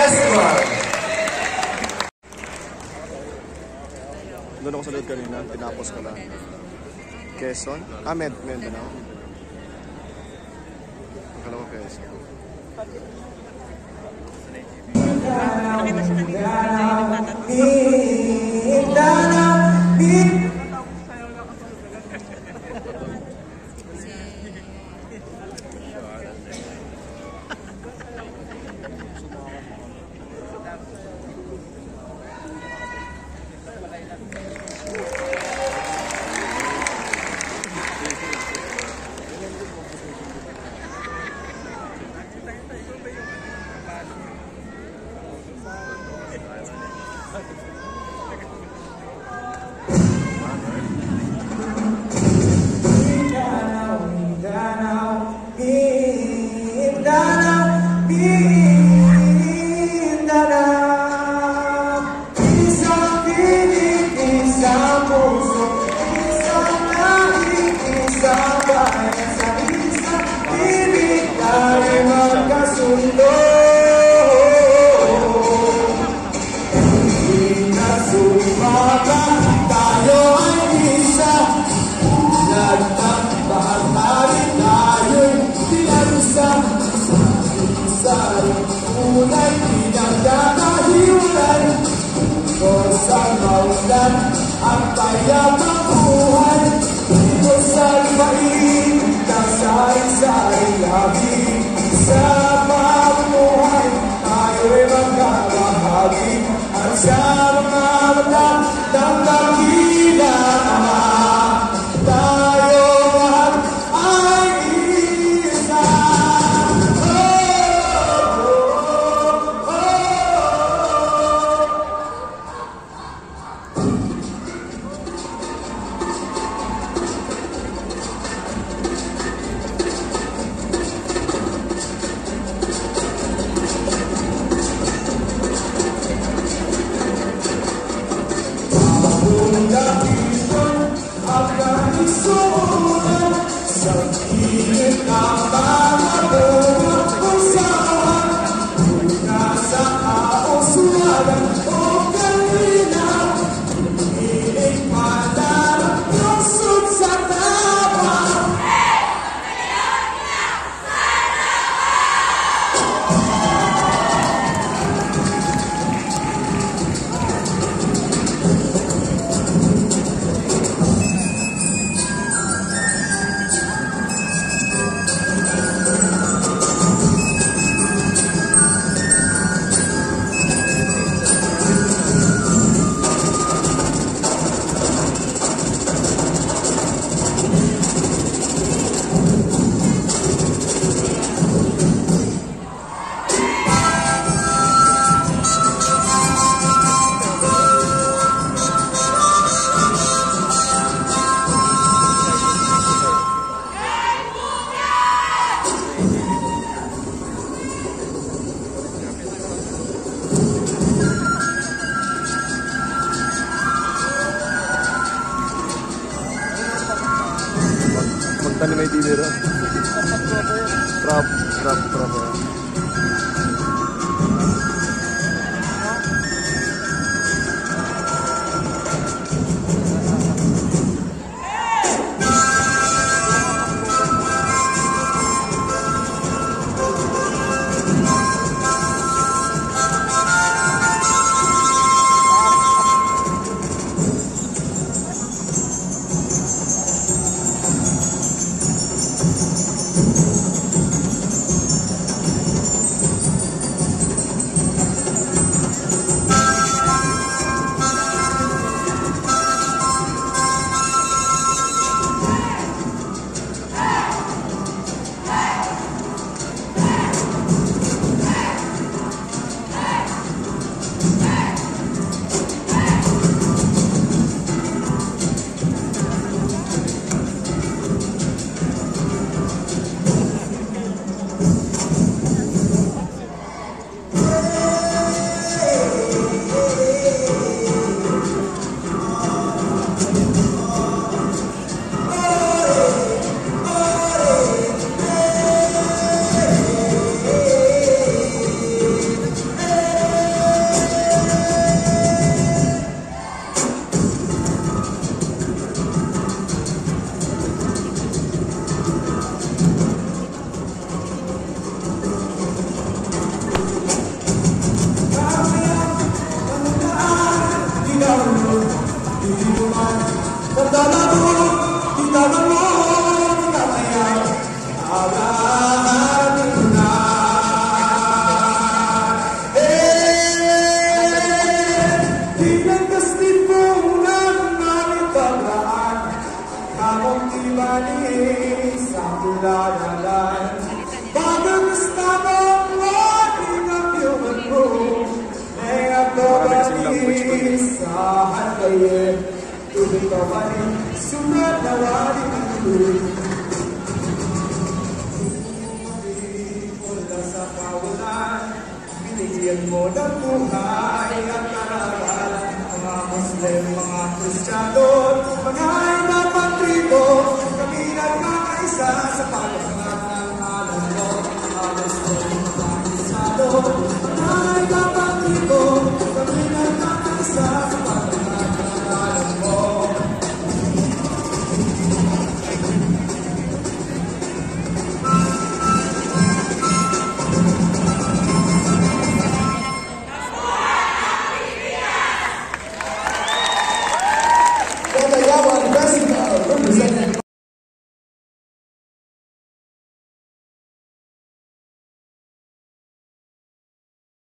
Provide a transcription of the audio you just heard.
Westman. Doon ako sa load kanina, tinapos ko lang. Quezon? Ah, Mindanao. Akala ko Quezon. Sa pagkakas